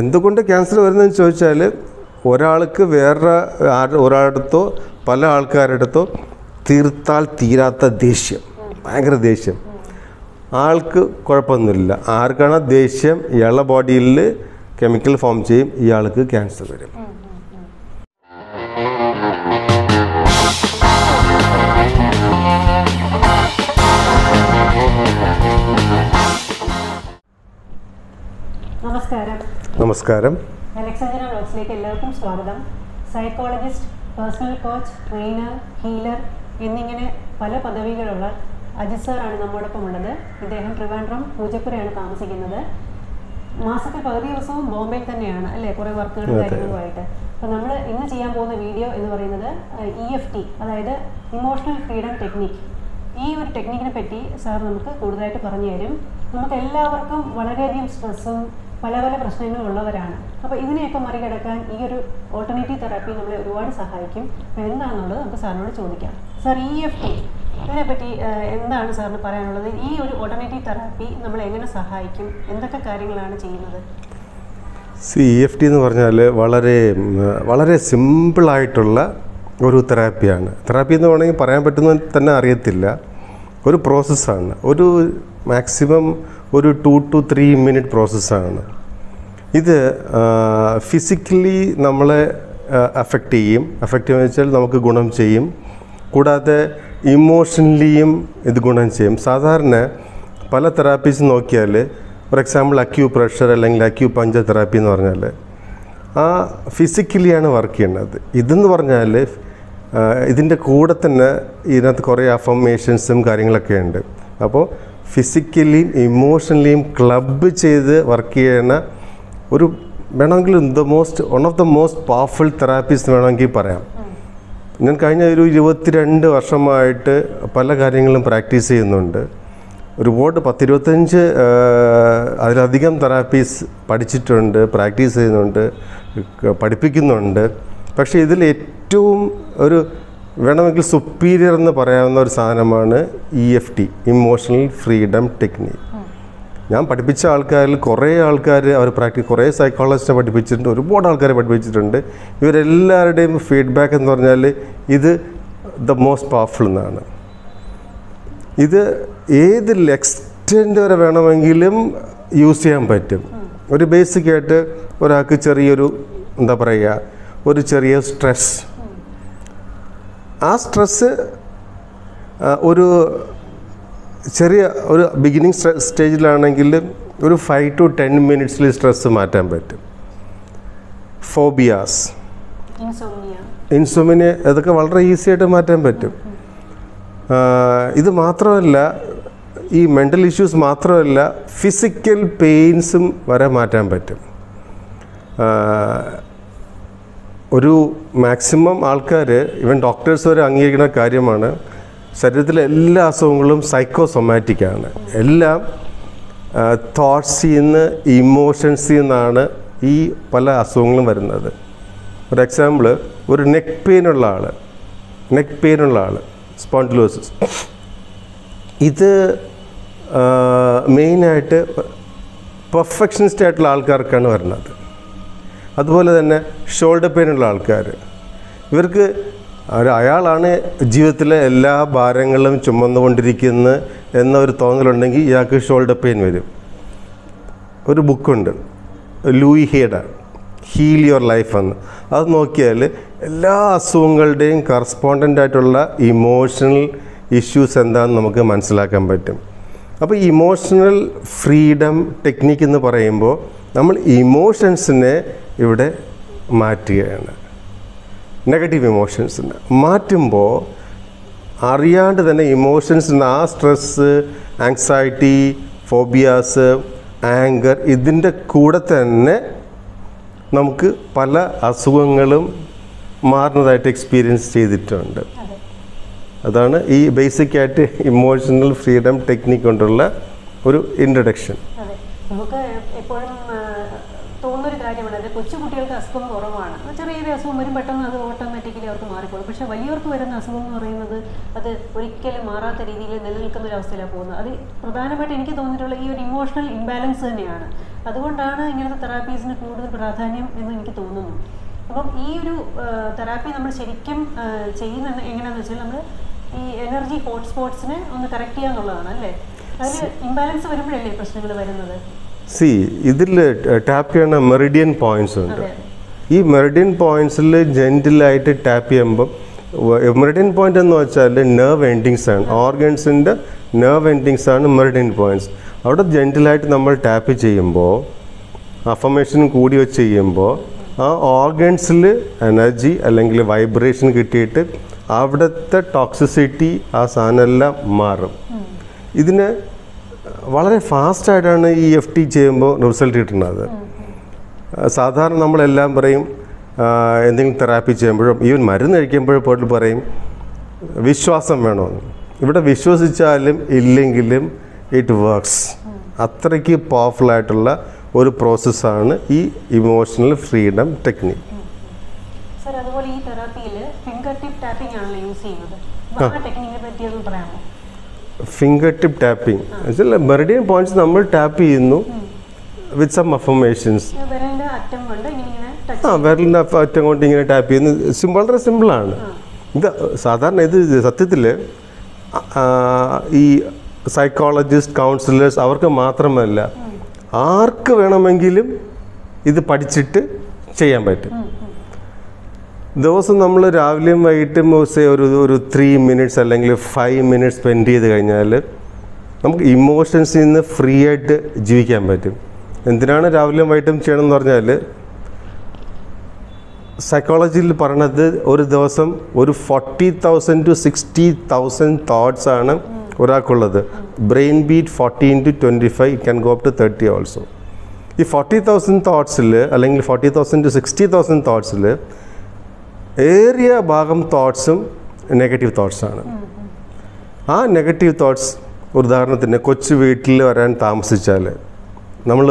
എന്തുകൊണ്ട് ക്യാൻസർ വരുന്നതെന്ന് ചോദിച്ചാൽ ഒരാൾക്ക് വേറെ ഒരാളടുത്തോ പല ആൾക്കാരടുത്തോ തീർത്താൽ തീരാത്ത ദേഷ്യം, ഭയങ്കര ദേഷ്യം. ആൾക്ക് കുഴപ്പമൊന്നുമില്ല, ആർക്കാണ് ദേഷ്യം ഇയാളുടെ ബോഡിയിൽ കെമിക്കൽ ഫോം ചെയ്യും, ഇയാൾക്ക് ക്യാൻസർ വരും. നമസ്കാരം. നമസ്കാരം. അലക്സാഞ്ചന വ്ലോഗ്സിലേക്ക് എല്ലാവർക്കും സ്വാഗതം. Psychologist, personal coach, trainer, healer എന്നിങ്ങനെ പല പദവികളുള്ള അജിത് സാറാണ് നമ്മോടൊപ്പം ഉള്ളത്. ഇദ്ദേഹം ട്രിവാൻഡ്രം പൂജപ്പുരയാണ് താമസിക്കുന്നത്. മാസത്തിൽ പകുതി ദിവസവും ബോംബെയിൽ തന്നെയാണ് അല്ലേ, കുറേ വർക്കുകളും കാര്യങ്ങളുമായിട്ട്. അപ്പോൾ നമ്മൾ ഇന്ന് ചെയ്യാൻ പോകുന്ന വീഡിയോ എന്ന് പറയുന്നത് EFT, അതായത് ഇമോഷണൽ ഫ്രീഡം ടെക്നിക്. ഈ ഒരു ടെക്നിക്കിനെ പറ്റി സാർ നമുക്ക് കൂടുതലായിട്ട് പറഞ്ഞു തരും. നമുക്ക് എല്ലാവർക്കും വളരെയധികം സ്ട്രെസ്സും പല പല പ്രശ്നങ്ങളും ഉള്ളവരാണ്. അപ്പോൾ ഇതിനെയൊക്കെ മറികടക്കാൻ ഈ ഒരു ഓൾട്ടർനേറ്റീവ് തെറാപ്പി നമ്മളെ ഒരുപാട് സഹായിക്കും. അപ്പോൾ എന്താണെന്നുള്ളത് നമുക്ക് സാറിനോട് ചോദിക്കാം. സാർ, EFT ഇതിനെപ്പറ്റി എന്താണ് സാറിന് പറയാനുള്ളത്? ഈ ഒരു ഓൾട്ടർനേറ്റീവ് തെറാപ്പി നമ്മളെ എങ്ങനെ സഹായിക്കും, എന്തൊക്കെ കാര്യങ്ങളാണ് ചെയ്യുന്നത്? EFT എന്ന് പറഞ്ഞാൽ വളരെ വളരെ സിമ്പിളായിട്ടുള്ള ഒരു തെറാപ്പിയാണ്. തെറാപ്പി എന്ന് വേണമെങ്കിൽ പറയാൻ പറ്റുന്ന തന്നെ അറിയത്തില്ല, ഒരു പ്രോസസ്സാണ്. ഒരു മാക്സിമം ഒരു 2 to 3 minute പ്രോസസ്സാണ്. ഇത് ഫിസിക്കലി നമ്മളെ അഫക്റ്റ് ചെയ്യും, അഫക്റ്റ് എന്ന് വെച്ചാൽ നമുക്ക് ഗുണം ചെയ്യും. കൂടാതെ ഇമോഷണലിയും ഇത് ഗുണം ചെയ്യും. സാധാരണ പല തെറാപ്പീസ് നോക്കിയാൽ, ഫോർ എക്സാമ്പിൾ അക്യൂ പ്രഷർ അല്ലെങ്കിൽ അക്യൂ പഞ്ചർ തെറാപ്പി എന്ന് പറഞ്ഞാൽ ആ ഫിസിക്കലിയാണ് വർക്ക് ചെയ്യുന്നത്. ഇതെന്ന് പറഞ്ഞാൽ ഇതിൻ്റെ കൂടെ തന്നെ ഇതിനകത്ത് കുറേ അഫർമേഷൻസും കാര്യങ്ങളൊക്കെ ഉണ്ട്. അപ്പോൾ ഫിസിക്കലിയും ഇമോഷണലിയും ക്ലബ് ചെയ്ത് വർക്ക് ചെയ്യുന്ന ഒരു വേണമെങ്കിൽ one of the most powerful therapies വേണമെങ്കിൽ പറയാം. ഞാൻ കഴിഞ്ഞ ഒരു 22 വർഷമായിട്ട് പല കാര്യങ്ങളും പ്രാക്ടീസ് ചെയ്യുന്നുണ്ട്. ഒരുപാട് 10-25 അതിലധികം തെറാപ്പീസ് പഠിച്ചിട്ടുണ്ട്, പ്രാക്ടീസ് ചെയ്യുന്നുണ്ട്, പഠിപ്പിക്കുന്നുണ്ട്. പക്ഷേ ഇതിൽ ഏറ്റവും ഒരു വേണമെങ്കിൽ സുപ്പീരിയർ എന്ന് പറയാവുന്ന ഒരു സാധനമാണ് EFT, ഇമോഷണൽ ഫ്രീഡം ടെക്നിക്. ഞാൻ പഠിപ്പിച്ച ആൾക്കാരിൽ കുറേ ആൾക്കാർ അവർ കുറേ സൈക്കോളജിസ്റ്റിനെ പഠിപ്പിച്ചിട്ടുണ്ട്, ഒരുപാട് ആൾക്കാരെ പഠിപ്പിച്ചിട്ടുണ്ട്. ഇവരെല്ലാവരുടെയും ഫീഡ്ബാക്ക് എന്ന് പറഞ്ഞാൽ ഇത് ദ മോസ്റ്റ് പവർഫുൾ എന്നാണ്. ഇത് ഏത് എക്സ്റ്റെൻഡ് വരെ വേണമെങ്കിലും യൂസ് ചെയ്യാൻ പറ്റും. ഒരു ബേസിക്കായിട്ട് ഒരാൾക്ക് ചെറിയൊരു എന്താ പറയുക, ഒരു ചെറിയ സ്ട്രെസ്, ആ സ്ട്രെസ് ഒരു ചെറിയ ഒരു ബിഗിനിങ് സ്റ്റേജിലാണെങ്കിൽ ഒരു 5 to 10 minutes സ്ട്രെസ് മാറ്റാൻ പറ്റും. ഫോബിയാസ്, ഇൻസോമിനിയ, അതൊക്കെ വളരെ ഈസിയായിട്ട് മാറ്റാൻ പറ്റും. ഇത് മാത്രമല്ല, ഈ മെൻ്റൽ ഇഷ്യൂസ് മാത്രമല്ല, ഫിസിക്കൽ പെയിൻസും വരെ മാറ്റാൻ പറ്റും. ഒരു മാക്സിമം ആൾക്കാർ, ഇവൻ ഡോക്ടേഴ്സ് വരെ അംഗീകരിക്കുന്ന കാര്യമാണ്, ശരീരത്തിലെ എല്ലാ അസുഖങ്ങളും സൈക്കോസൊമാറ്റിക്കാണ്. എല്ലാം തോട്ട്സിൽ നിന്ന് ഇമോഷൻസിൽ നിന്നാണ് ഈ പല അസുഖങ്ങളും വരുന്നത്. ഫോർ എക്സാമ്പിൾ, ഒരു നെക്ക് പെയിനുള്ള ആൾ സ്പോണ്ടിലോസിസ്, ഇത് മെയിനായിട്ട് പെർഫെക്ഷനിസ്റ്റ് ആയിട്ടുള്ള ആൾക്കാർക്കാണ് വരുന്നത്. അതുപോലെ തന്നെ ഷോൾഡർ പെയിനുള്ള ആൾക്കാർ, ഇവർക്ക് അയാളാണ് ജീവിതത്തിലെ എല്ലാ ഭാരങ്ങളും ചുമന്നുകൊണ്ടിരിക്കുന്നത് എന്നൊരു തോന്നലുണ്ടെങ്കിൽ ഇയാൾക്ക് ഷോൾഡർ പെയിൻ വരും. ഒരു ബുക്കുണ്ട് Louise Hay, heal your life എന്ന്. അത് നോക്കിയാൽ എല്ലാ അസുഖങ്ങളുടെയും കറസ്പോണ്ടൻ്റ് ആയിട്ടുള്ള ഇമോഷണൽ ഇഷ്യൂസ് എന്താണെന്ന് നമുക്ക് മനസ്സിലാക്കാൻ പറ്റും. അപ്പോൾ ഇമോഷണൽ ഫ്രീഡം ടെക്നിക്ക് എന്ന് പറയുമ്പോൾ നമ്മൾ ഇമോഷൻസിനെ ഇവിടെ മാറ്റുകയാണ്. നെഗറ്റീവ് ഇമോഷൻസിനെ മാറ്റുമ്പോൾ അറിയാണ്ട് തന്നെ ഇമോഷൻസിന് ആ സ്ട്രെസ്, ആങ്സൈറ്റി, ഫോബിയാസ്, ആങ്കർ, ഇതിൻ്റെ കൂടെ തന്നെ നമുക്ക് പല അസുഖങ്ങളും മാറുന്നതായിട്ട് എക്സ്പീരിയൻസ് ചെയ്തിട്ടുണ്ട്. അതാണ് ഈ ബേസിക്കായിട്ട് ഇമോഷണൽ ഫ്രീഡം ടെക്നിക് കൊണ്ടുള്ള ഒരു ഇൻട്രഡക്ഷൻ. നമുക്ക് എപ്പോഴും തോന്നുന്നൊരു കാര്യമാണ്, അത് കൊച്ചുകുട്ടികൾക്ക് അസുഖം കുറവാണ്, ചെറിയൊരു അസുഖം വരും, പെട്ടെന്ന് അത് ഓട്ടോമാറ്റിക്കലി അവർക്ക് മാറിക്കോളും. പക്ഷേ വലിയവർക്ക് വരുന്ന അസുഖം എന്ന് പറയുന്നത് അത് ഒരിക്കലും മാറാത്ത രീതിയിൽ നിലനിൽക്കുന്ന ഒരു അവസ്ഥയിലാണ് പോകുന്നത്. അത് പ്രധാനമായിട്ട് എനിക്ക് തോന്നിയിട്ടുള്ള ഈ ഒരു ഇമോഷണൽ ഇംബാലൻസ് തന്നെയാണ്. അതുകൊണ്ടാണ് ഇങ്ങനത്തെ തെറാപ്പീസിന് കൂടുതൽ പ്രാധാന്യം എന്ന് എനിക്ക് തോന്നുന്നു. അപ്പം ഈ ഒരു തെറാപ്പി നമ്മൾ ശരിക്കും ചെയ്യുന്നത് എങ്ങനെയാണെന്ന് വെച്ചാൽ നമ്മൾ ഈ എനർജി ഹോട്ട്സ്പോട്ട്സിനെ ഒന്ന് കറക്റ്റ് ചെയ്യുക എന്നുള്ളതാണ് അല്ലേ? അതിൽ ഇംബാലൻസ് വരുമ്പോഴല്ലേ പ്രശ്നങ്ങൾ വരുന്നത്? സി ഇതിൽ ടാപ്പ് ചെയ്യുന്ന മെറിഡിയൻ പോയിന്റ്സ് ഉണ്ട്. ഈ മെറിഡിയൻ പോയിന്റ്സിൽ ജെന്റിലായിട്ട് ടാപ്പ് ചെയ്യുമ്പം മെറിഡിയൻ പോയിന്റ് എന്ന് വെച്ചാൽ നെർവ് എൻഡിങ്സ് ആണ്, ഓർഗൻസിൻ്റെ നെർവ് എൻഡിങ്സ് ആണ് മെറിഡിയൻ പോയിന്റ്സ്. അവിടെ ജെന്റിലായിട്ട് നമ്മൾ ടാപ്പ് ചെയ്യുമ്പോൾ അഫർമേഷൻ കൂടി വെച്ച് ചെയ്യുമ്പോൾ ആ ഓർഗൻസിൽ എനർജി അല്ലെങ്കിൽ വൈബ്രേഷൻ കിട്ടിയിട്ട് അവിടുത്തെ ടോക്സിസിറ്റി ആ സാധനമെല്ലാം മാറും. ഇതിന് വളരെ ഫാസ്റ്റായിട്ടാണ് ഈ EFT ചെയ്യുമ്പോൾ റിസൾട്ട് കിട്ടുന്നത്. സാധാരണ നമ്മളെല്ലാം പറയും എന്തെങ്കിലും തെറാപ്പി ചെയ്യുമ്പോഴും ഈവൻ മരുന്ന് കഴിക്കുമ്പോഴും പോയിട്ട് പറയും വിശ്വാസം വേണമെന്ന്. ഇവിടെ വിശ്വസിച്ചാലും ഇല്ലെങ്കിലും ഇറ്റ് വർക്ക്സ്. അത്രയ്ക്ക് പവർഫുള്ളായിട്ടുള്ള ഒരു പ്രോസസ്സാണ് ഈ ഇമോഷണൽ ഫ്രീഡം ടെക്നിക്. സാർ അതുപോലെ ഈ തെറാപ്പിയിൽ ഫിംഗർ ടിപ്പ് ടാപ്പിംഗ് ആണല്ലോ യൂസ് ചെയ്യുന്നത്. ആ ടെക്നിക്കിനെ പറ്റി ഒന്ന് പറയാമോ? ഫിംഗർ ടിപ്പ് ടാപ്പിംഗ് വെച്ചാൽ മെറിഡിയൻ പോയിന്റ്സ് നമ്മൾ ടാപ്പ് ചെയ്യുന്നു വിത്ത് സം അഫർമേഷൻസ്. ആ വിരലിൻ്റെ അറ്റം കൊണ്ട് ഇങ്ങനെ ടാപ്പ് ചെയ്യുന്നു. വളരെ സിമ്പിളാണ് ഇത്. സാധാരണ ഇത് സത്യത്തിൽ ഈ സൈക്കോളജിസ്റ്റ് കൗൺസിലേഴ്സ് അവർക്ക് മാത്രമല്ല ആർക്ക് വേണമെങ്കിലും ഇത് പഠിച്ചിട്ട് ചെയ്യാൻ പറ്റും. ദിവസം നമ്മൾ രാവിലെയും വൈകിട്ടും ഒരു 3 minutes അല്ലെങ്കിൽ 5 minutes സ്പെൻഡ് ചെയ്ത് കഴിഞ്ഞാൽ നമുക്ക് ഇമോഷൻസിൽ നിന്ന് ഫ്രീ ആയിട്ട് ജീവിക്കാൻ പറ്റും. എന്തിനാണ് രാവിലെയും വൈകിട്ടും ചെയ്യണമെന്ന് പറഞ്ഞാൽ സൈക്കോളജിയിൽ പറയണത് ഒരു ദിവസം ഒരു 40,000 to 60,000 തോട്ട്സാണ് ഒരാൾക്കുള്ളത്. Brain beat 40 into 25, it can go up to 30 also. ഈ 40,000 തോട്ട്സിൽ അല്ലെങ്കിൽ 40,000 to 60,000 തോട്ട്സിൽ ഏറിയ ഭാഗം തോട്ട്സും നെഗറ്റീവ് തോട്ട്സാണ്. ആ നെഗറ്റീവ് തോട്ട്സ് ഉദാഹരണത്തിന് കൊച്ചു വീട്ടിൽ വരാൻ താമസിച്ചാൽ നമ്മൾ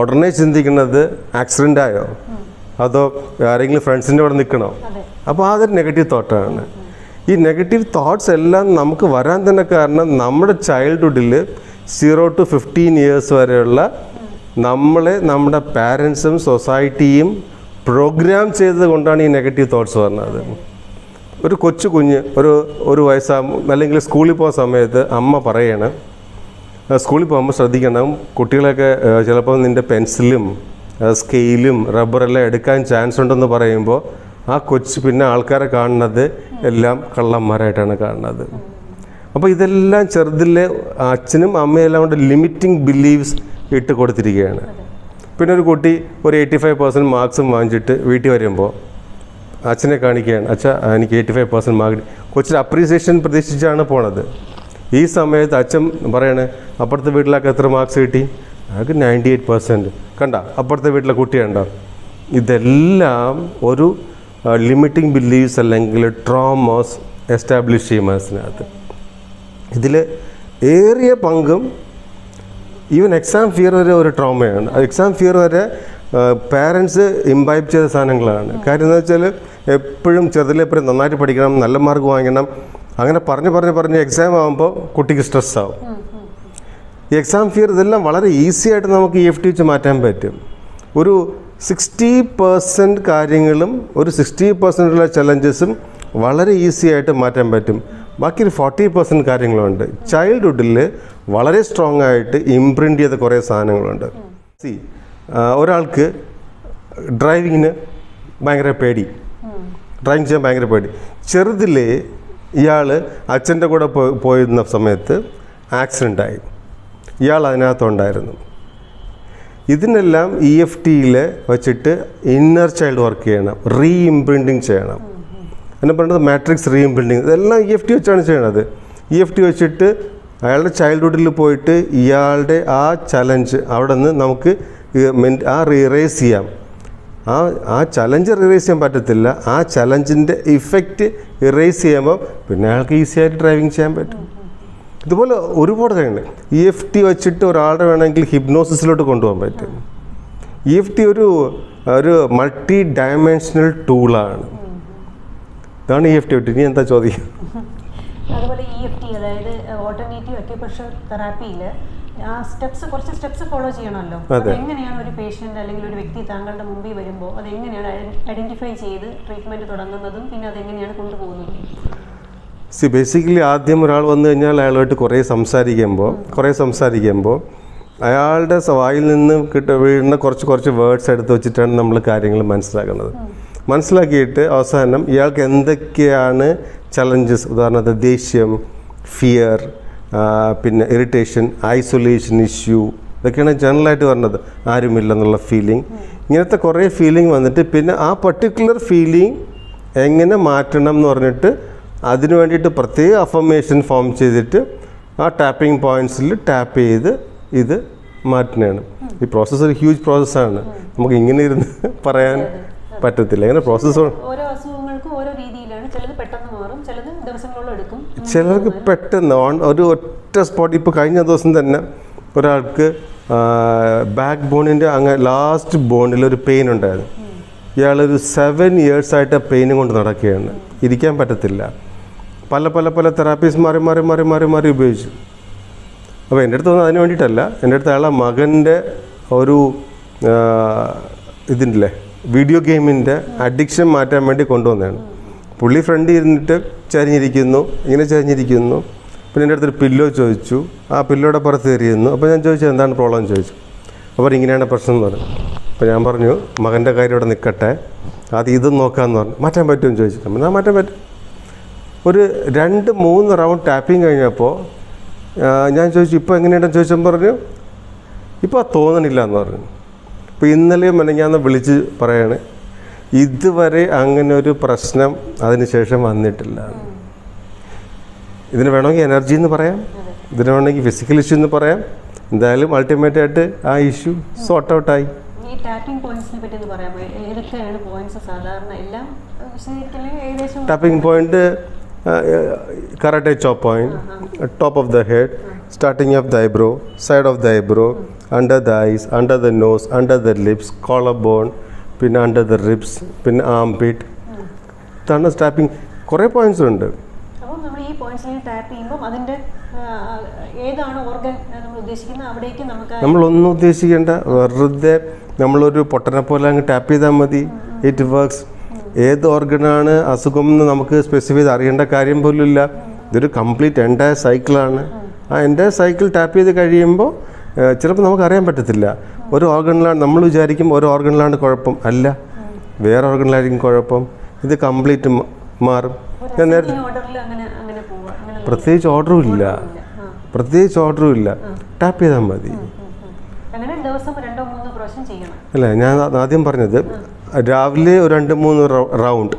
ഉടനെ ചിന്തിക്കുന്നത് ആക്സിഡൻ്റ് ആയോ അതോ ആരെങ്കിലും ഫ്രണ്ട്സിൻ്റെ അവിടെ നിൽക്കണോ. അപ്പോൾ അതൊരു നെഗറ്റീവ് തോട്ടാണ്. ഈ നെഗറ്റീവ് തോട്ട്സ് എല്ലാം നമുക്ക് വരാൻ തന്നെ കാരണം നമ്മുടെ ചൈൽഡ്ഹുഡിൽ 0 to 15 years വരെയുള്ള നമ്മളെ നമ്മുടെ പാരൻസും സൊസൈറ്റിയും പ്രോഗ്രാം ചെയ്തത് കൊണ്ടാണ് ഈ നെഗറ്റീവ് തോട്ട്സ് പറഞ്ഞത്. ഒരു കൊച്ചു കുഞ്ഞ് ഒരു വയസ്സാകുമ്പോൾ അല്ലെങ്കിൽ സ്കൂളിൽ പോകുന്ന സമയത്ത് അമ്മ പറയണം സ്കൂളിൽ പോകുമ്പോൾ ശ്രദ്ധിക്കണം കുട്ടികളൊക്കെ ചിലപ്പോൾ നിൻ്റെ പെൻസിലും സ്കെയിലും റബ്ബറെല്ലാം എടുക്കാൻ ചാൻസ് ഉണ്ടെന്ന് പറയുമ്പോൾ ആ കൊച്ചു പിന്നെ ആൾക്കാരെ കാണുന്നത് എല്ലാം കള്ളന്മാരായിട്ടാണ് കാണുന്നത്. അപ്പോൾ ഇതെല്ലാം ചെറുതിലെ അച്ഛനും അമ്മയെല്ലാം കൊണ്ട് ലിമിറ്റിംഗ് ബിലീവ്സ് ഇട്ട് കൊടുത്തിരിക്കുകയാണ്. പിന്നെ ഒരു കുട്ടി ഒരു 85% മാർക്സും വാങ്ങിച്ചിട്ട് വീട്ടിൽ വരുമ്പോൾ അച്ഛനെ കാണിക്കുകയാണ്, അച്ഛാ എനിക്ക് 85% മാർക്ക്. കൊച്ചിന് അപ്രീസിയേഷൻ പ്രതീക്ഷിച്ചാണ് പോണത്. ഈ സമയത്ത് അച്ഛൻ പറയണേ അപ്പുറത്തെ വീട്ടിലൊക്കെ എത്ര മാർക്സ് കിട്ടി, അതൊക്കെ 98%, കണ്ട അപ്പുറത്തെ വീട്ടിലെ കുട്ടിയുണ്ടോ. ഇതെല്ലാം ഒരു ലിമിറ്റിംഗ് ബിലീവ്സ് അല്ലെങ്കിൽ ട്രോമോസ് എസ്റ്റാബ്ലിഷ് ചെയ്യും മനസ്സിനകത്ത്. ഇതിൽ ഏറിയ പങ്കും ഈവൻ എക്സാം ഫിയർ വരെ ഒരു ട്രോമയാണ്. എക്സാം ഫിയർ വരെ പാരൻസ് ഇംബൈബ് ചെയ്ത സാധനങ്ങളാണ്. കാര്യം എന്താ വെച്ചാൽ എപ്പോഴും ചെറുതിലെപ്പോഴും നന്നായിട്ട് പഠിക്കണം, നല്ല മാർക്ക് വാങ്ങണം, അങ്ങനെ പറഞ്ഞ് എക്സാം ആകുമ്പോൾ കുട്ടിക്ക് സ്ട്രെസ്സാവും. ഈ എക്സാം ഫിയർ ഇതെല്ലാം വളരെ ഈസി ആയിട്ട് നമുക്ക് EFT വെച്ച് മാറ്റാൻ പറ്റും. ഒരു 60% കാര്യങ്ങളും ഒരു 60% ചലഞ്ചസും വളരെ ഈസി ആയിട്ട് മാറ്റാൻ പറ്റും. ബാക്കി ഒരു 40% കാര്യങ്ങളുണ്ട്. ചൈൽഡ്ഹുഡിൽ വളരെ സ്ട്രോങ് ആയിട്ട് ഇംപ്രിൻ്റ് ചെയ്ത കുറേ സാധനങ്ങളുണ്ട്. സി ഒരാൾക്ക് ഡ്രൈവിങ്ങിന് ഭയങ്കര പേടി, ഡ്രൈവിങ് ചെയ്യാൻ ഭയങ്കര പേടി. ചെറുതിലെ ഇയാൾ അച്ഛൻ്റെ കൂടെ പോയിരുന്ന സമയത്ത് ആക്സിഡൻ്റായി, ഇയാൾ അതിനകത്തുണ്ടായിരുന്നു. ഇതിനെല്ലാം EFT വച്ചിട്ട് ഇന്നർ ചൈൽഡ് വർക്ക് ചെയ്യണം, റീഇംപ്രിൻറ്റിങ് ചെയ്യണം. എന്നെ പറയുന്നത് മാട്രിക്സ് റീഇംപ്രിൻറ്റിങ്. ഇതെല്ലാം EFT വെച്ചാണ് ചെയ്യണത്. EFT വെച്ചിട്ട് അയാളുടെ ചൈൽഡ്ഹുഡിൽ പോയിട്ട് ഇയാളുടെ ആ ചലഞ്ച് അവിടെ നിന്ന് നമുക്ക് ആ റിറേസ് ചെയ്യാം. ആ ചലഞ്ച് റിറേസ് ചെയ്യാൻ പറ്റത്തില്ല, ആ ചലഞ്ചിൻ്റെ ഇഫക്റ്റ് റിറേസ് ചെയ്യുമ്പോൾ പിന്നെ അയാൾക്ക് ഈസിയായിട്ട് ഡ്രൈവിങ് ചെയ്യാൻ പറ്റും. ഇതുപോലെ ഒരുപാട് കാര്യങ്ങൾ EFT വെച്ചിട്ട് ഒരാളുടെ വേണമെങ്കിൽ ഹിപ്നോസിസിലോട്ട് കൊണ്ടുപോകാൻ പറ്റും. EFT ഒരു മൾട്ടി ഡയമെൻഷണൽ ടൂളാണ്. ഇതാണ് EFT. ഇനി എന്താ ചോദ്യം? അതുപോലെ EFT അതായത് ഓൾട്ടർനേറ്റീവ് അക്യുപ്രഷർ തെറാപ്പിയിൽ steps follow cheyanallo adu enganeyana oru patient allengil oru vyakti thangalde mumbi varumbo adu enganeyana identify cheyid treatment thodangunnadum pinne adu enganeyana kondu pogunnadum. See, basically ആദ്യം ഒരാൾ വന്നു കഴിഞ്ഞാൽ അയാളായിട്ട് കുറേ സംസാരിക്കുമ്പോൾ അയാളുടെ വായിൽ നിന്ന് വീഴുന്ന കുറച്ച് വേർഡ്സ് എടുത്ത് വെച്ചിട്ടാണ് നമ്മൾ കാര്യങ്ങൾ മനസ്സിലാക്കുന്നത്. മനസ്സിലാക്കിയിട്ട് അവസാനം ഇയാൾക്ക് എന്തൊക്കെയാണ് ചലഞ്ചസ്, ഉദാഹരണത്തിന് ദേഷ്യം, ഫിയർ, പിന്നെ ഇറിറ്റേഷൻ, ഐസൊലേഷൻ ഇഷ്യൂ, ഇതൊക്കെയാണ് ജനറലായിട്ട് വരുന്നത്. ആരുമില്ലെന്നുള്ള ഫീലിംഗ്, ഇങ്ങനത്തെ കുറേ ഫീലിംഗ് വന്നിട്ട് പിന്നെ ആ പർട്ടിക്കുലർ ഫീലിംഗ് എങ്ങനെ മാറ്റണം എന്ന് പറഞ്ഞിട്ട് അതിനു വേണ്ടിയിട്ട് പ്രത്യേക അഫർമേഷൻ ഫോം ചെയ്തിട്ട് ആ ടാപ്പിംഗ് പോയിൻറ്റ്സിൽ ടാപ്പ് ചെയ്ത് ഇത് മാറ്റുന്നതാണ്. ഈ പ്രോസസ്സ് ഒരു ഹ്യൂജ് പ്രോസസ്സാണ്, നമുക്ക് ഇങ്ങനെ ഇരുന്ന് പറയാൻ പറ്റത്തില്ല. ഇങ്ങനെ പ്രോസസ്സ് ചിലർക്ക് പെട്ടെന്ന് ഒരു ഒറ്റ സ്പോട്ട്. ഇപ്പോൾ കഴിഞ്ഞ ദിവസം തന്നെ ഒരാൾക്ക് ബാക്ക് ബോണിൻ്റെ അങ്ങനെ ലാസ്റ്റ് ബോണിലൊരു പെയിൻ ഉണ്ടായിരുന്നു. ഇയാളൊരു 7 years ആയിട്ട് പെയിനും കൊണ്ട് നടക്കുകയാണ്, ഇരിക്കാൻ പറ്റത്തില്ല. പല തെറാപ്പീസ് മാറി ഉപയോഗിച്ചു. അപ്പോൾ എൻ്റെ അടുത്ത് വന്ന് അതിന് വേണ്ടിയിട്ടല്ല, എൻ്റെ അടുത്ത് അയാളെ മകൻ്റെ ഒരു ഇതിൻ്റെ വീഡിയോ ഗെയിമിൻ്റെ അഡിക്ഷൻ മാറ്റാൻ വേണ്ടി കൊണ്ടുവന്നതാണ്. പുള്ളി ഫ്രണ്ട് ഇരുന്നിട്ട് ചരിഞ്ഞിരിക്കുന്നു. പിന്നെ എൻ്റെ അടുത്തൊരു പില്ലോ ചോദിച്ചു, ആ പില്ലോടെ പുറത്ത് കയറിയിരുന്നു. അപ്പോൾ ഞാൻ ചോദിച്ചു എന്താണ് പ്രോബ്ലം ചോദിച്ചു. അപ്പോൾ ഇങ്ങനെയാണ് പ്രശ്നം എന്ന് പറഞ്ഞു. അപ്പോൾ ഞാൻ പറഞ്ഞു മകൻ്റെ കാര്യം ഇവിടെ നിൽക്കട്ടെ, അത് ഇത് നോക്കാമെന്ന് പറഞ്ഞു. മാറ്റാൻ പറ്റുമെന്ന് ചോദിച്ചു. അപ്പം ഞാൻ മാറ്റാൻ പറ്റും. ഒരു 2-3 റൗണ്ട് ടാപ്പിങ് കഴിഞ്ഞപ്പോൾ ഞാൻ ചോദിച്ചു ഇപ്പോൾ എങ്ങനെയുണ്ടെന്ന് ചോദിച്ചപ്പോൾ പറഞ്ഞു ഇപ്പോൾ തോന്നണില്ല എന്ന് പറഞ്ഞു. അപ്പോൾ ഇന്നലെയും മെനഞ്ഞാന്ന് വിളിച്ച് പറയാണ്, ഇതുവരെ അങ്ങനെ ഒരു പ്രശ്നം അതിനുശേഷം വന്നിട്ടില്ല. ഇതിന് വേണമെങ്കിൽ എനർജി എന്ന് പറയാം, ഇതിന് വേണമെങ്കിൽ ഫിസിക്കൽ ഇഷ്യൂ എന്ന് പറയാം. എന്തായാലും അൾട്ടിമേറ്റായിട്ട് ആ ഇഷ്യൂ സോർട്ട് ഔട്ടായി. ഈ ടാപ്പിംഗ് പോയിന്റ്സിനെ പറ്റി ഒന്ന് പറയാമോ? ഏതൊക്കെയാണ് പോയിന്റ്സ്? സാധാരണ എല്ലാം ഏകദേശം tapping point karate chop point, top of the head, starting of the eyebrow, side of the eyebrow, under the eyes, under the nose, under the lips, collar bone, പിന്നെ അണ്ടർ ദ റിബ്സ്, പിന്നെ ആം pit. ഇതാണ് സ്റ്റാപ്പിംഗ്. കുറേ points ഉണ്ട്. അപ്പോൾ നമ്മൾ ഈ പോയിന്റ്സിനെ tap ചെയ്യുമ്പോൾ അതിൻ്റെ ഏതാണ് ഓർഗൻ നമ്മൾ ഉദ്ദേശിക്കുന്നത് അവിടേക്ക് നമുക്ക് നമ്മളൊന്നും ഉദ്ദേശിക്കേണ്ട, വെറുതെ നമ്മളൊരു പൊട്ടനെ പോലെ അങ്ങ് ടാപ്പ് ചെയ്താൽ മതി. It works. ഏത് ഓർഗനാണ് അസുഖം എന്ന് നമുക്ക് സ്പെസിഫൈ ചെയ്ത് അറിയേണ്ട കാര്യം പോലും ഇല്ല. ഇതൊരു കംപ്ലീറ്റ് എൻറ്റയർ സൈക്കിളാണ്. ആ എൻറ്റയർ സൈക്കിൾ ടാപ്പ് ചെയ്ത് കഴിയുമ്പോൾ ചിലപ്പോൾ നമുക്കറിയാൻ പറ്റത്തില്ല. ഒരു ഓർഗനിലാണ് നമ്മൾ വിചാരിക്കും ഒരു ഓർഗനിലാണ് കുഴപ്പം, അല്ല വേറെ ഓർഗനിലായിരിക്കും കുഴപ്പം. ഇത് കംപ്ലീറ്റ് മാറും. ഞാൻ നേരത്തെ പ്രത്യേകിച്ച് ഓർഡറും ഇല്ല, ടാപ്പ് ചെയ്താൽ മതി. അല്ല, ഞാൻ ആദ്യം പറഞ്ഞത് രാവിലെ ഒരു 2-3 റൗണ്ട്,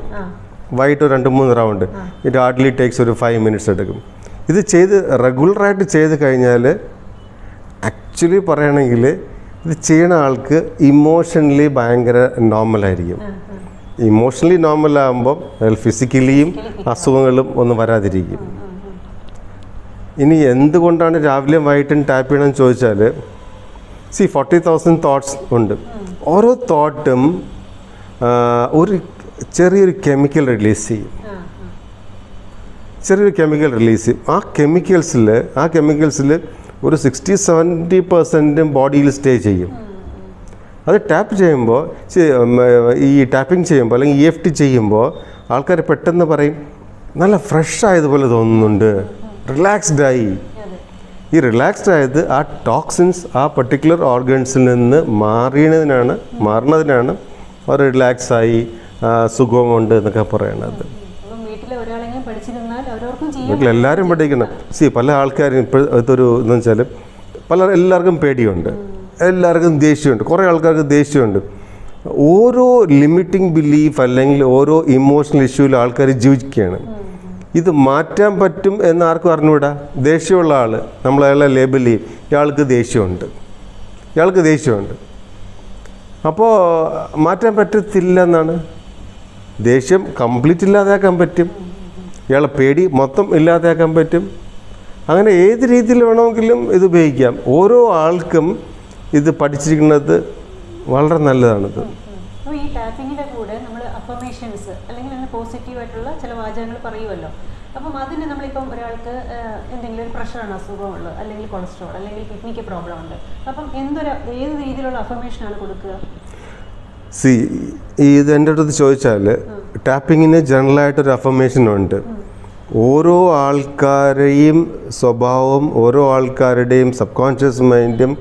വൈകിട്ട് ഒരു 2-3 റൗണ്ട്. ഇത് ഹാർഡ്ലി ടേക്സ് ഒരു 5 minutes എടുക്കും. ഇത് ചെയ്ത് റെഗുലറായിട്ട് ചെയ്ത് കഴിഞ്ഞാൽ ആക്ച്വലി പറയുകയാണെങ്കിൽ ഇത് ചെയ്യണ ആൾക്ക് ഇമോഷണലി ഭയങ്കര നോർമലായിരിക്കും. ഇമോഷണലി നോർമലാകുമ്പം അയാൾ ഫിസിക്കലിയും അസുഖങ്ങളും ഒന്നും വരാതിരിക്കും. ഇനി എന്തുകൊണ്ടാണ് രാവിലെയും വൈകിട്ടും ടാപ്പ് ചെയ്യണമെന്ന് ചോദിച്ചാൽ, സി 40,000 തോട്ട്സ് ഉണ്ട്. ഓരോ തോട്ടും ഒരു ചെറിയൊരു കെമിക്കൽ റിലീസ് ചെയ്യും. ആ കെമിക്കൽസിൽ ഒരു 60-70% ബോഡിയിൽ സ്റ്റേ ചെയ്യും. അത് ടാപ്പ് ചെയ്യുമ്പോൾ, ഈ ടാപ്പിംഗ് ചെയ്യുമ്പോൾ അല്ലെങ്കിൽ EFT ചെയ്യുമ്പോൾ ആൾക്കാർ പെട്ടെന്ന് പറയും നല്ല ഫ്രഷ് ആയതുപോലെ തോന്നുന്നുണ്ട്, റിലാക്സ്ഡായി. ഈ റിലാക്സ്ഡ് ആയത് ആ ടോക്സിൻസ് ആ പർട്ടിക്കുലർ ഓർഗൻസിൽ നിന്ന് മാറുന്നതിനാണ് അവർ റിലാക്സായി സുഖമുണ്ട് എന്നൊക്കെ പറയണത്. വീട്ടിലെല്ലാവരും പഠിക്കണം. സി പല ആൾക്കാരും ഇപ്പോഴത്തൊരു എന്ന് വെച്ചാൽ എല്ലാവർക്കും പേടിയുണ്ട്, എല്ലാവർക്കും ദേഷ്യമുണ്ട്, കുറേ ആൾക്കാർക്ക് ദേഷ്യമുണ്ട്. ഓരോ ലിമിറ്റിംഗ് ബിലീഫ് അല്ലെങ്കിൽ ഓരോ ഇമോഷണൽ ഇഷ്യൂവിൽ ആൾക്കാർ ജീവിക്കുകയാണ്. ഇത് മാറ്റാൻ പറ്റും എന്ന് ആർക്കും അറിഞ്ഞുകൂടാ. ദേഷ്യമുള്ള ആൾ നമ്മളയാളെ ലേബിൾ ചെയ്യും, ഇയാൾക്ക് ദേഷ്യമുണ്ട്. അപ്പോൾ മാറ്റാൻ പറ്റത്തില്ല എന്നാണ്. ദേഷ്യം കംപ്ലീറ്റ് ഇല്ലാതാക്കാൻ പറ്റും, ഇയാളെ പേടി മൊത്തം ഇല്ലാതാക്കാൻ പറ്റും. അങ്ങനെ ഏത് രീതിയിൽ വേണമെങ്കിലും ഇത് ഉപയോഗിക്കാം. ഓരോ ആൾക്കും ഇത് പഠിച്ചിരിക്കുന്നത് വളരെ നല്ലതാണിത്. അപ്പോൾ ഈ ടാപ്പിങ്ങിൻ്റെ കൂടെ നമ്മൾ അഫർമേഷൻസ് അല്ലെങ്കിൽ അങ്ങനെ പോസിറ്റീവായിട്ടുള്ള ചില വാചകങ്ങൾ പറയുമല്ലോ, അപ്പം അതിന് നമ്മളിപ്പം ഒരാൾക്ക് എന്തെങ്കിലും പ്രഷറാണ് അസുഖമുള്ളൂ അല്ലെങ്കിൽ കൊളസ്ട്രോൾ അല്ലെങ്കിൽ കിഡ്നിക്ക് പ്രോബ്ലം ഉണ്ട് അപ്പം ഏത് രീതിയിലുള്ള അഫർമേഷനാണ് കൊടുക്കുക സി ഇത് എൻ്റെ അടുത്ത് ചോദിച്ചാൽ ടാപ്പിങ്ങിന് ജനറലായിട്ടൊരു അഫർമേഷനുണ്ട് ഓരോ ആൾക്കാരെയും സ്വഭാവം ഓരോ ആൾക്കാരുടെയും സബ് കോൺഷ്യസ് മൈൻഡും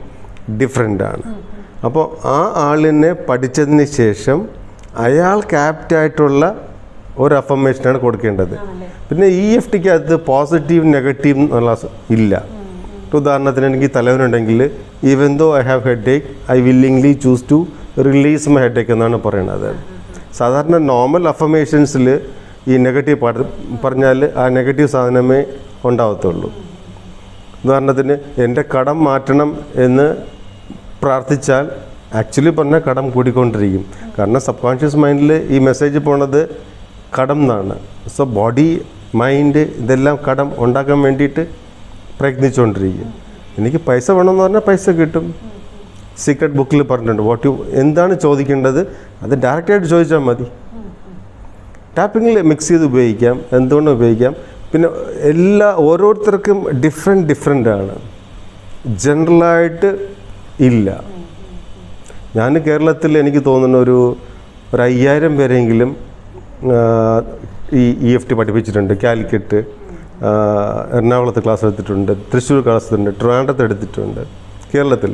ഡിഫറെൻ്റാണ് അപ്പോൾ ആ ആളിനെ പഠിച്ചതിന് ശേഷം അയാൾക്ക് ആപ്റ്റായിട്ടുള്ള ഒരു അഫർമേഷനാണ് കൊടുക്കേണ്ടത് പിന്നെ ഇ എഫ് ടിക്ക് അത് പോസിറ്റീവ് നെഗറ്റീവ് എന്നുള്ള ഇല്ല ഉദാഹരണത്തിന് എനിക്ക് തലവനുണ്ടെങ്കിൽ even though I have headache I willingly choose to release my headache എന്നാണ് പറയുന്നത് സാധാരണ നോർമൽ അഫർമേഷൻസിൽ ഈ നെഗറ്റീവ് പറഞ്ഞാൽ ആ നെഗറ്റീവ് സാധനമേ ഉണ്ടാവത്തുള്ളൂ ഉദാഹരണത്തിന് എൻ്റെ കടം മാറ്റണം എന്ന് പ്രാർത്ഥിച്ചാൽ ആക്ച്വലി പറഞ്ഞാൽ കടം കൂടിക്കൊണ്ടിരിക്കും കാരണം സബ് കോൺഷ്യസ് മൈൻഡിൽ ഈ മെസ്സേജ് പോണത് കടം എന്നാണ് സോ ബോഡി മൈൻഡ് ഇതെല്ലാം കടം ഉണ്ടാക്കാൻ വേണ്ടിയിട്ട് പ്രയത്നിച്ചുകൊണ്ടിരിക്കും എനിക്ക് പൈസ വേണമെന്ന് പറഞ്ഞാൽ പൈസ കിട്ടും സീക്രട്ട് ബുക്കിൽ പറഞ്ഞിട്ടുണ്ട് വാട്ട് യു എന്താണ് ചോദിക്കേണ്ടത് അത് ഡയറക്റ്റായിട്ട് ചോദിച്ചാൽ മതി ടാപ്പിങ്ങിൽ മിക്സ് ചെയ്ത് ഉപയോഗിക്കാം എന്തുകൊണ്ട് ഉപയോഗിക്കാം പിന്നെ എല്ലാ ഓരോരുത്തർക്കും ഡിഫറെൻ്റാണ് ജനറലായിട്ട് ഇല്ല ഞാൻ കേരളത്തിൽ എനിക്ക് തോന്നുന്ന ഒരു 5000 പേരെങ്കിലും EFT പഠിപ്പിച്ചിട്ടുണ്ട് കാലിക്കറ്റ് എറണാകുളത്ത് ക്ലാസ് എടുത്തിട്ടുണ്ട് തൃശ്ശൂർ ക്ലാസ് എടുത്തിട്ടുണ്ട് ട്രിവാൻഡ്രത്ത് എടുത്തിട്ടുണ്ട് കേരളത്തിൽ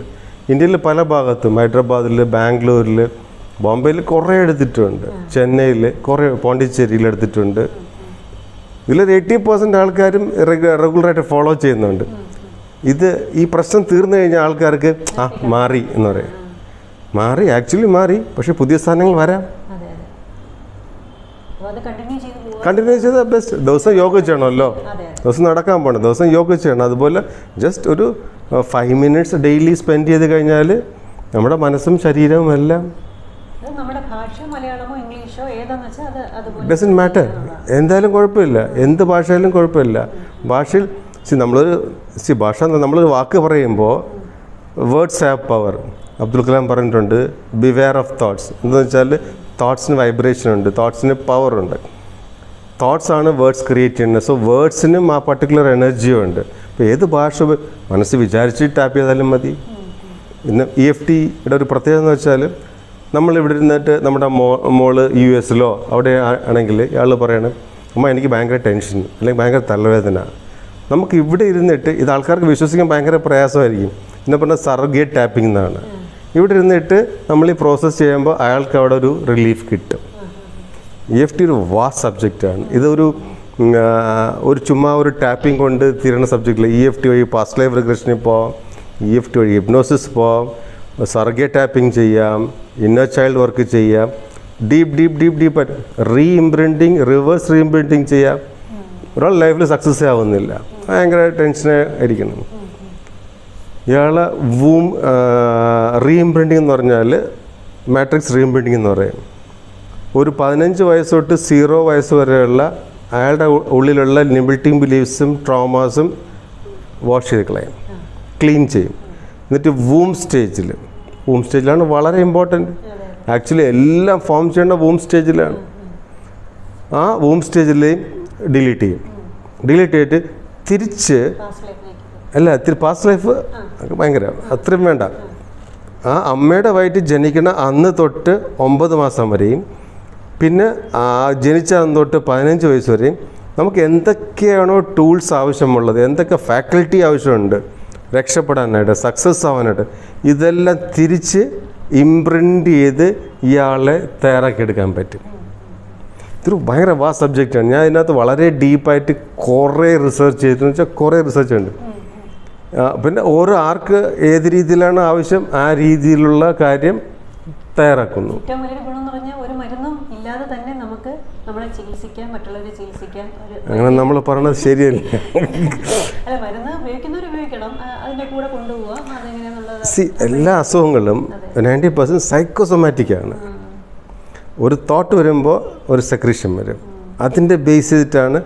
ഇന്ത്യയിൽ പല ഭാഗത്തും ഹൈദരാബാദിൽ ബാംഗ്ലൂരിൽ ബോംബെയിൽ കുറേ എടുത്തിട്ടുണ്ട് ചെന്നൈയിൽ കുറേ പോണ്ടിച്ചേരിയിൽ എടുത്തിട്ടുണ്ട് ഇതിലൊരു 80% ആൾക്കാരും റെഗുലറായിട്ട് ഫോളോ ചെയ്യുന്നുണ്ട് ഇത് ഈ പ്രശ്നം തീർന്നു കഴിഞ്ഞാൽ ആൾക്കാർക്ക് ആ മാറി എന്ന് പറയും മാറി ആക്ച്വലി മാറി പക്ഷേ പുതിയ സ്ഥാനങ്ങൾ വരാം കണ്ടിന്യൂ ചെയ്താൽ ബെസ്റ്റ് ദിവസം യോഗ ചെയ്യണമല്ലോ ദിവസം നടക്കാൻ പോകണം ദിവസം യോഗ ചെയ്യണം അതുപോലെ ജസ്റ്റ് ഒരു 5 minutes ഡെയിലി സ്പെൻഡ് ചെയ്ത് കഴിഞ്ഞാൽ നമ്മുടെ മനസ്സും ശരീരവും എല്ലാം ഡസൻ്റ് മാറ്റർ എന്തായാലും കുഴപ്പമില്ല എന്ത് ഭാഷയിലും കുഴപ്പമില്ല ഭാഷയിൽ ഭാഷ നമ്മളൊരു വാക്ക് പറയുമ്പോൾ words have power Abdul Kalam പറഞ്ഞിട്ടുണ്ട് ബിവെയർ ഓഫ് തോട്ട്സ് എന്താണെന്ന് വെച്ചാൽ തോട്ട്സിന് വൈബ്രേഷനുണ്ട് തോട്ട്സിന് പവറുണ്ട് തോട്ട്സാണ് വേർഡ്സ് ക്രിയേറ്റ് ചെയ്യുന്നത് സോ വേർഡ്സിനും ആ പർട്ടിക്കുലർ എനർജിയും ഉണ്ട് അപ്പോൾ ഏത് ഭാഷ മനസ്സിൽ വിചാരിച്ച് ടാപ്പ് ചെയ്താലും മതി ഇന്ന് EFTയുടെ ഒരു പ്രത്യേകത എന്ന് വെച്ചാൽ നമ്മളിവിടെ ഇരുന്നിട്ട് നമ്മുടെ മോള് US അവിടെ ആണെങ്കിൽ ഇയാൾ പറയണം അമ്മ എനിക്ക് ഭയങ്കര ടെൻഷൻ അല്ലെങ്കിൽ ഭയങ്കര തലവേദന നമുക്ക് ഇവിടെ ഇരുന്നിട്ട് ഇത് ആൾക്കാർക്ക് വിശ്വസിക്കാൻ ഭയങ്കര പ്രയാസമായിരിക്കും എന്നെ പറഞ്ഞാൽ സർഗേറ്റ് ടാപ്പിംഗ് എന്നാണ് ഇവിടെ ഇരുന്നിട്ട് നമ്മൾ ഈ പ്രോസസ്സ് ചെയ്യുമ്പോൾ അയാൾക്ക് അവിടെ ഒരു റിലീഫ് കിട്ടും EFT ഒരു വാസ്റ്റ് സബ്ജക്റ്റാണ് ഇതൊരു ചുമ്മാ ഒരു ടാപ്പിംഗ് കൊണ്ട് തീരണ സബ്ജക്റ്റില്ല EFT വഴി പാസ്റ്റ് ലൈഫ് റിഗ്രഷനിൽ പോവാം EFT വഴി ഹിപ്നോസിസ് പോവാം സർഗേ ടാപ്പിംഗ് ചെയ്യാം ഇന്നർ ചൈൽഡ് വർക്ക് ചെയ്യാം deep deep deep deep reimprinting reverse reimprinting ചെയ്യാം ഒരാൾ ലൈഫിൽ സക്സസ് ആവുന്നില്ല ഭയങ്കര ടെൻഷൻ ആയിരിക്കണം ഇയാളെ റീഇംപ്രിൻറ്റിംഗ് എന്ന് പറഞ്ഞാൽ മാട്രിക്സ് റീഇംപ്രിൻറ്റിംഗ് എന്ന് പറയും ഒരു 15 വയസ്സ് തൊട്ട് 0 വയസ്സ് വരെയുള്ള അയാളുടെ ഉള്ളിലുള്ള ലിമിറ്റിംഗ് ബിലീഫ്സും ട്രോമാസും വാഷ് ചെയ്ത് കളയും ക്ലീൻ ചെയ്യും എന്നിട്ട് വൂം സ്റ്റേജിലാണ് വളരെ ഇമ്പോർട്ടൻറ്റ് ആക്ച്വലി എല്ലാം ഫോം ചെയ്യേണ്ട വൂം സ്റ്റേജിലാണ് ആ വൂം സ്റ്റേജിൽ ഡിലീറ്റ് ചെയ്തിട്ട് തിരിച്ച് അല്ല പാസ്റ്റ് ലൈഫ് ഭയങ്കര അത്രയും വേണ്ട ആ അമ്മയുടെ വയറ്റിൽ ജനിക്കണ അന്ന് തൊട്ട് 9 മാസം വരെയും പിന്നെ ആ ജനിച്ച അന്ന് തൊട്ട് 15 വയസ്സ് വരെയും നമുക്ക് എന്തൊക്കെയാണോ ടൂൾസ് ആവശ്യമുള്ളത് എന്തൊക്കെ ഫാക്കൽറ്റി ആവശ്യമുണ്ട് രക്ഷപ്പെടാനായിട്ട് സക്സസ് ആവാനായിട്ട് ഇതെല്ലാം തിരിച്ച് ഇംപ്രിൻ്റ് ചെയ്ത് ഇയാളെ തയ്യാറാക്കിയെടുക്കാൻ പറ്റും ഇതൊരു ഭയങ്കര വാസ്റ്റ് സബ്ജക്റ്റാണ് ഞാൻ ഇതിനകത്ത് വളരെ ഡീപ്പായിട്ട് കുറേ റിസർച്ച് ചെയ്തെന്ന് വെച്ചാൽ കുറേ റിസർച്ച് ഉണ്ട് പിന്നെ ഓരോ ആർക്ക് ഏത് രീതിയിലാണ് ആവശ്യം ആ രീതിയിലുള്ള കാര്യം തയ്യാറാക്കുന്നു അങ്ങനെ നമ്മൾ പറഞ്ഞത് ശരിയല്ല എല്ലാ അസുഖങ്ങളും 90% സൈക്കോസൊമാറ്റിക്കാണ് ഒരു തോട്ട് വരുമ്പോൾ ഒരു സെക്രീഷൻ വരും അതിൻ്റെ ബേസ് ചെയ്തിട്ടാണ്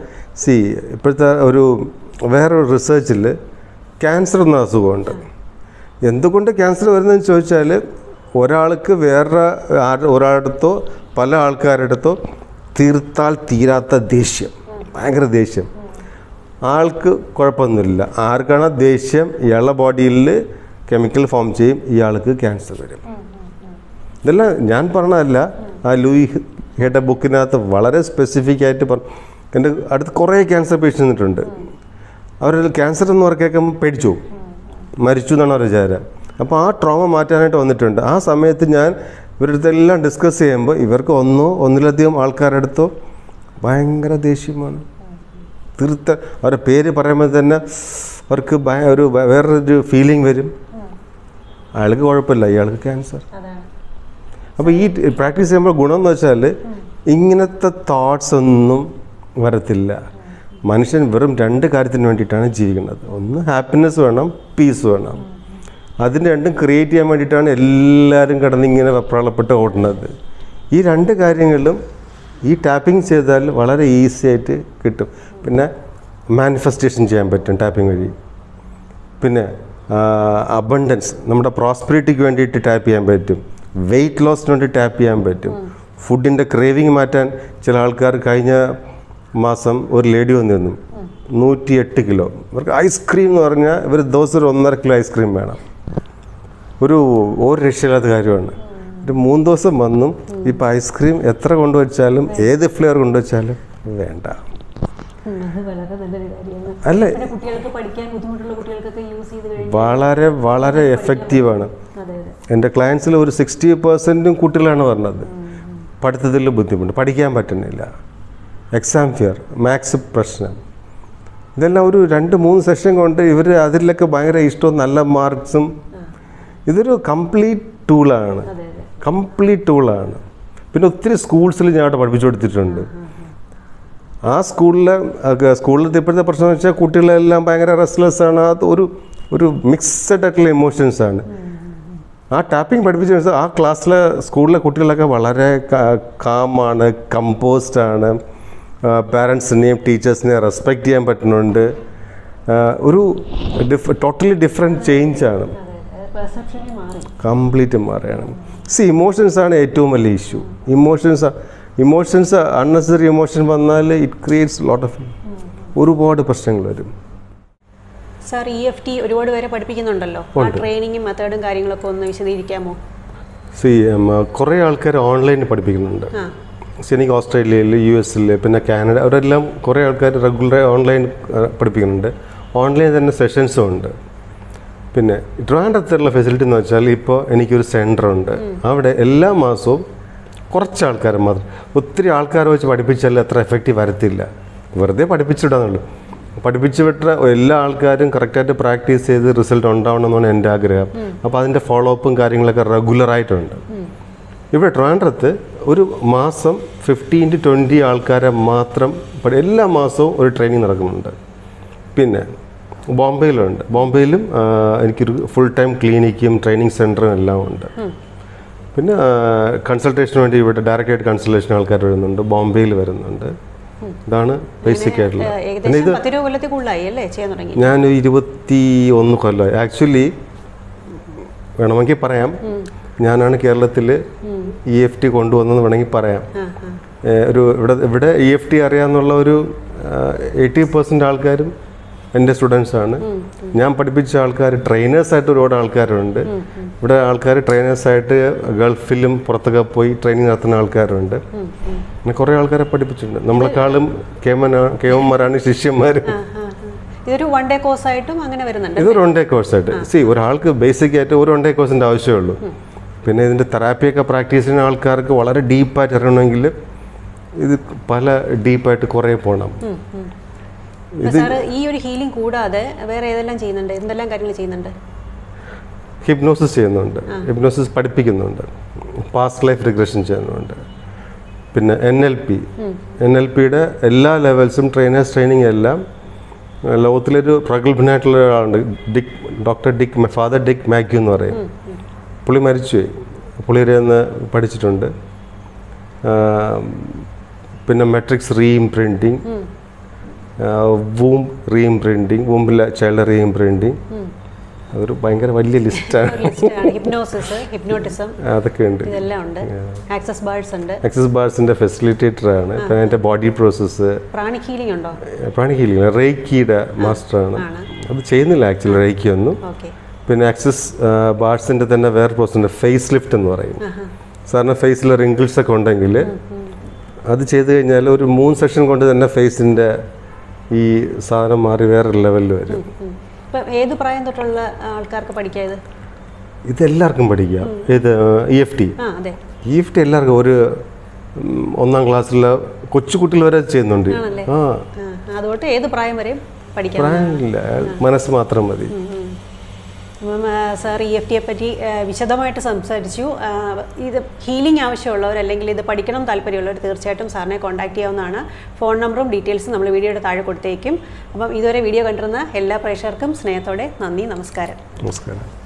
ഇപ്പോഴത്തെ വേറൊരു റിസർച്ചിൽ ക്യാൻസർ എന്ന അസുഖമുണ്ട് എന്തുകൊണ്ട് ക്യാൻസർ വരുന്നതെന്ന് ചോദിച്ചാൽ ഒരാൾക്ക് ഒരാളടുത്തോ പല ആൾക്കാരുടെ അടുത്തോ തീർത്താൽ തീരാത്ത ദേഷ്യം ഭയങ്കര ദേഷ്യം ആൾക്ക് കുഴപ്പമൊന്നുമില്ല. ആർക്കാണ് ദേഷ്യം, ഇയാളുടെ ബോഡിയിൽ കെമിക്കൽ ഫോം ചെയ്യും, ഇയാൾക്ക് ക്യാൻസർ വരും. ഇതെല്ലാം ഞാൻ പറഞ്ഞതല്ല, ആ ലൂയി ഹെഡ ബുക്കിനകത്ത് വളരെ സ്പെസിഫിക് ആയിട്ട് പറഞ്ഞു. എൻ്റെ അടുത്ത് കുറേ ക്യാൻസർ പേഷ്യൻ്റ് നിന്നിട്ടുണ്ട്. അവർ ക്യാൻസർ എന്ന് പറഞ്ഞ് കേൾക്കുമ്പോൾ പേടിച്ചു മരിച്ചു എന്നാണ് അവർ വിചാരം. അപ്പോൾ ആ ട്രോമ മാറ്റാനായിട്ട് വന്നിട്ടുണ്ട്. ആ സമയത്ത് ഞാൻ ഇവരടുത്തെല്ലാം ഡിസ്കസ് ചെയ്യുമ്പോൾ ഇവർക്ക് ഒന്നോ ഒന്നിലധികം ആൾക്കാരുടെ അടുത്തോ ഭയങ്കര ദേഷ്യമാണ്. തീർത്ത അവരുടെ പേര് പറയുമ്പോൾ തന്നെ അവർക്ക് ഒരു വേറൊരു ഫീലിംഗ് വരും. അയാൾക്ക് കുഴപ്പമില്ല, ഇയാൾക്ക് ക്യാൻസർ. അപ്പോൾ ഈ പ്രാക്ടീസ് ചെയ്യുമ്പോൾ ഗുണം എന്ന് വെച്ചാൽ ഇങ്ങനത്തെ തോട്ട്സ് ഒന്നും വരത്തില്ല. മനുഷ്യൻ വെറും രണ്ട് കാര്യത്തിന് വേണ്ടിയിട്ടാണ് ജീവിക്കുന്നത്. ഒന്ന് ഹാപ്പിനെസ് വേണം, പീസ് വേണം. അതിൻ്റെ രണ്ടും ക്രിയേറ്റ് ചെയ്യാൻ വേണ്ടിയിട്ടാണ് എല്ലാവരും കിടന്നിങ്ങനെ വെപ്രാളപ്പെട്ട് ഓടുന്നത്. ഈ രണ്ട് കാര്യങ്ങളിലും ഈ ടാപ്പിംഗ് ചെയ്താൽ വളരെ ഈസി ആയിട്ട് കിട്ടും. പിന്നെ മാനിഫെസ്റ്റേഷൻ ചെയ്യാൻ പറ്റും ടാപ്പിംഗ് വഴി. പിന്നെ അബണ്ടൻസ്, നമ്മുടെ പ്രോസ്പെരിറ്റിക്ക് വേണ്ടിയിട്ട് ടാപ്പ് ചെയ്യാൻ പറ്റും. വെയിറ്റ് ലോസിന് വേണ്ടി ടാപ്പ് ചെയ്യാൻ പറ്റും. ഫുഡിൻ്റെ ക്രേവിങ് മാറ്റാൻ ചില ആൾക്കാർ, കഴിഞ്ഞ മാസം ഒരു ലേഡി വന്നിരുന്നു 108 കിലോ. ഇവർക്ക് ഐസ്ക്രീം എന്ന് പറഞ്ഞാൽ ഇവർ ദിവസം ഒരു 1.5 കിലോ ഐസ്ക്രീം വേണം. ഒരു രക്ഷയില്ലാത്ത കാര്യമാണ്. ഒരു 3 ദിവസം വന്നും ഇപ്പോൾ ഐസ്ക്രീം എത്ര കൊണ്ടുവച്ചാലും ഏത് ഫ്ലേവർ കൊണ്ടുവച്ചാലും വേണ്ട. അല്ലേ, വളരെ വളരെ എഫക്റ്റീവാണ്. എൻ്റെ ക്ലയൻസിൽ ഒരു 60% കുട്ടികളാണ് പറഞ്ഞത് പഠിത്തത്തിൽ ബുദ്ധിമുട്ട്, പഠിക്കാൻ പറ്റുന്നില്ല, എക്സാം ഫിയർ, മാത്സ് പ്രശ്നം. ഇതെല്ലാം ഒരു 2-3 സെഷൻ കൊണ്ട് ഇവർ അതിലൊക്കെ ഭയങ്കര ഇഷ്ടവും നല്ല മാർക്സും. ഇതൊരു കംപ്ലീറ്റ് ടൂളാണ്. പിന്നെ ഒത്തിരി സ്കൂൾസിൽ ഞാൻ അവിടെ പഠിപ്പിച്ചു കൊടുത്തിട്ടുണ്ട്. ആ സ്കൂളിലത്തെ ഇപ്പോഴത്തെ പ്രശ്നം എന്ന് വെച്ചാൽ കുട്ടികളെല്ലാം ഭയങ്കര റെസ്റ്റ്ലെസ്സാണ്. അത് ഒരു മിക്സഡ് ആയിട്ടുള്ള ഇമോഷൻസാണ്. ആ ടാപ്പിംഗ് പഠിപ്പിച്ചു വെച്ചാൽ ആ ക്ലാസ്സിലെ സ്കൂളിലെ കുട്ടികളൊക്കെ വളരെ കാമാണ്, കമ്പോസ്ഡാണ്. പാരൻസിനെയും ടീച്ചേഴ്സിനെയും റെസ്പെക്റ്റ് ചെയ്യാൻ പറ്റുന്നുണ്ട്. ഒരു ടോട്ടലി ഡിഫറെൻറ്റ് ചേഞ്ചാണ്, കംപ്ലീറ്റ് മാറുകയാണ്. സി, ഇമോഷൻസാണ് ഏറ്റവും വലിയ ഇഷ്യൂ. ഇമോഷൻസ് അൺനെസറി ഇമോഷൻ വന്നാൽ ഇറ്റ് ക്രിയേറ്റ്സ് ലോട്ട് ഓഫ് ഒരുപാട് പ്രശ്നങ്ങൾ വരും. സാർ, EFT ഒരുപാട് പേരെ പഠിപ്പിക്കുന്നുണ്ടല്ലോ, ട്രെയിനിങ്ങും മെത്തേഡും കാര്യങ്ങളൊക്കെ ഒന്ന് വിശദീകരിക്കാമോ? സി, കുറേ ആൾക്കാർ ഓൺലൈനിൽ പഠിപ്പിക്കുന്നുണ്ട്. എനിക്ക് ഓസ്ട്രേലിയയിൽ, US പിന്നെ കാനഡ, അവരെല്ലാം കുറേ ആൾക്കാർ റെഗുലറായി ഓൺലൈൻ പഠിപ്പിക്കുന്നുണ്ട്. ഓൺലൈൻ തന്നെ സെഷൻസും ഉണ്ട്. പിന്നെ ട്രാൻഡത്തുള്ള ഫെസിലിറ്റി എന്ന് വെച്ചാൽ ഇപ്പോൾ എനിക്കൊരു സെൻ്ററുണ്ട്. അവിടെ എല്ലാ മാസവും കുറച്ച് ആൾക്കാർ മാത്രം, ഒത്തിരി ആൾക്കാരെ വെച്ച് പഠിപ്പിച്ചാൽ അത്ര എഫക്റ്റീവ് വരത്തില്ല. വെറുതെ പഠിപ്പിച്ചിടാന്നുള്ളൂ. പഠിപ്പിച്ചു വിട്ട എല്ലാ ആൾക്കാരും കറക്റ്റായിട്ട് പ്രാക്ടീസ് ചെയ്ത് റിസൾട്ട് ഉണ്ടാവണമെന്നാണ് എൻ്റെ ആഗ്രഹം. അപ്പോൾ അതിൻ്റെ ഫോളോ അപ്പും കാര്യങ്ങളൊക്കെ റെഗുലറായിട്ടുണ്ട്. ഇവിടെ ട്രാൻഡ്രത്ത് ഒരു മാസം 15 to 20 ആൾക്കാരെ മാത്രം എല്ലാ മാസവും ഒരു ട്രെയിനിങ് നടക്കുന്നുണ്ട്. പിന്നെ ബോംബെയിലുണ്ട്. ബോംബെയിലും എനിക്കൊരു ഫുൾ ടൈം ക്ലിനിക്കും ട്രെയിനിങ് സെൻ്ററും എല്ലാം ഉണ്ട്. പിന്നെ കൺസൾട്ടേഷന് വേണ്ടി ഇവിടെ ഡയറക്റ്റായിട്ട് കൺസൾട്ടേഷൻ ആൾക്കാർ വരുന്നുണ്ട്, ബോംബെയിൽ വരുന്നുണ്ട്. ഇതാണ് ബേസിക് ആയിട്ടുള്ളത്. ഞാൻ 21 കൊല്ലമായി ആക്ച്വലി, വേണമെങ്കിൽ പറയാം ഞാനാണ് കേരളത്തിൽ EFT കൊണ്ടുവന്നെന്ന് വേണമെങ്കിൽ പറയാം. ഒരു ഇവിടെ EFT അറിയാമെന്നുള്ള ഒരു 80% ആൾക്കാരും എൻ്റെ സ്റ്റുഡൻസാണ്. ഞാൻ പഠിപ്പിച്ച ആൾക്കാർ ട്രെയിനേഴ്സായിട്ട് ഒരുപാട് ആൾക്കാരുണ്ട്. ഇവിടെ ആൾക്കാർ ട്രെയിനേഴ്സായിട്ട് ഗൾഫിലും പുറത്തൊക്കെ പോയി ട്രെയിനിങ് നടത്തുന്ന ആൾക്കാരുണ്ട്. പിന്നെ കുറേ ആൾക്കാരെ പഠിപ്പിച്ചിട്ടുണ്ട്. നമ്മളെക്കാളും കേമന്മാരാണ് ശിഷ്യന്മാർ. ഇതൊരു വൺ ഡേ കോഴ്സായിട്ടും അങ്ങനെ വരുന്നുണ്ട്. ഇതൊരു വൺ ഡേ കോഴ്സായിട്ട്. സി, ഒരാൾക്ക് ബേസിക് ആയിട്ട് ഒരു വൺ ഡേ കോഴ്സിൻ്റെ ആവശ്യമേ ഉള്ളൂ. പിന്നെ ഇതിൻ്റെ തെറാപ്പിയൊക്കെ പ്രാക്ടീസ് ചെയ്യുന്ന ആൾക്കാർക്ക് വളരെ ഡീപ്പായിട്ട് അറിയണമെങ്കിൽ ഇത് പല ഡീപ്പായിട്ട് കുറേ പോകണം. ഈ ഒരു ഹീലിംഗ് കൂടാതെ വേറെ ഏതെല്ലാം ചെയ്യുന്നുണ്ട്? എന്തെല്ലാം കാര്യങ്ങൾ ചെയ്യുന്നുണ്ട്? ഹിപ്നോസിസ് ചെയ്യുന്നുണ്ട്, ഹിപ്നോസിസ് പഠിപ്പിക്കുന്നുണ്ട്. പാസ്റ്റ് ലൈഫ് റിഗ്രഷൻ ചെയ്യുന്നുണ്ട്. പിന്നെ NLPയുടെ എല്ലാ ലെവൽസും ട്രെയിനേഴ്സ് ട്രെയിനിങ് എല്ലാം. ലോകത്തിലൊരു പ്രഗത്ഭനായിട്ടുള്ള ഒരാളുണ്ട്, ഫാദർ ഡിക് മാക്യു എന്ന് പറയും. പുള്ളി മരിച്ചുപോയി. പുള്ളിയുടെ നിന്ന് പഠിച്ചിട്ടുണ്ട്. പിന്നെ മെട്രിക്സ് റീഇംപ്രിൻറ്റിങ്, വൂംബ് റീഇംപ്രിൻറ്റിങ്, വൂംബിലെ ചൈൽഡ് റീഇംപ്രിൻറ്റിങ്, അതൊരു ഭയങ്കര വലിയ ലിസ്റ്റാണ്. ഹിപ്നോസിസ്, ഹിപ്നോട്ടിസം അതൊക്കെ ഉണ്ട്, ഇതെല്ലാം ഉണ്ട്. ആക്സസ് ബാർസ് ഉണ്ട്. ആക്സസ് ബാർസിൻ്റെ ഫെസിലിറ്റേറ്ററാണ്. പിന്നെ എൻ്റെ ബോഡി പ്രോസസ്സ്. പ്രാണിക് ഹീലിംഗ് ഉണ്ടോ? പ്രാണിക് ഹീലിംഗ് റേക്കിയുടെ മാസ്റ്ററാണ്. അത് ചെയ്യുന്നില്ല ആക്ച്വലി റേക്കി ഒന്നും. പിന്നെ ആക്സസ് ബാർസിൻ്റെ തന്നെ വേറെ പ്രോസസ്സുണ്ട്, ഫേസ് ലിഫ്റ്റ് എന്ന് പറയും. സാറിന് ഫേസിൽ റിങ്കിൾസ് ഒക്കെ ഉണ്ടെങ്കിൽ അത് ചെയ്ത് കഴിഞ്ഞാൽ ഒരു 3 സെഷൻ കൊണ്ട് തന്നെ ഫേസിൻ്റെ ഈ സാധനം മാറി വേറൊരു ലെവലിൽ വരും. ഏത് പ്രായം തൊട്ടുള്ള ആൾക്കാർക്ക് പഠിക്കാം ഇത്? ഇതെല്ലാവർക്കും പഠിക്കാം. ഇത് EFT എല്ലാവർക്കും, ഒരു 1ാം ക്ലാസ്സിലെ കൊച്ചുകുട്ടികൾ വരെ ചെയ്യുന്നുണ്ട്. ആ, അതുകൊണ്ട് ഏത് പ്രായം വരെയും പഠിക്കാം, പ്രായമില്ല, മനസ്സ് മാത്രം മതി. സാർ EFT പറ്റി വിശദമായിട്ട് സംസാരിച്ചു. ഇത് ഹീലിംഗ് ആവശ്യമുള്ളവർ അല്ലെങ്കിൽ ഇത് പഠിക്കണം താല്പര്യമുള്ളവർ തീർച്ചയായിട്ടും സാറിനെ കോൺടാക്ട് ചെയ്യാവുന്നതാണ്. ഫോൺ നമ്പറും ഡീറ്റെയിൽസും നമ്മൾ വീഡിയോയുടെ താഴെ കൊടുത്തേക്കും. അപ്പം ഇതുവരെ വീഡിയോ കണ്ടിരുന്ന എല്ലാ പ്രേക്ഷകർക്കും സ്നേഹത്തോടെ നന്ദി, നമസ്കാരം.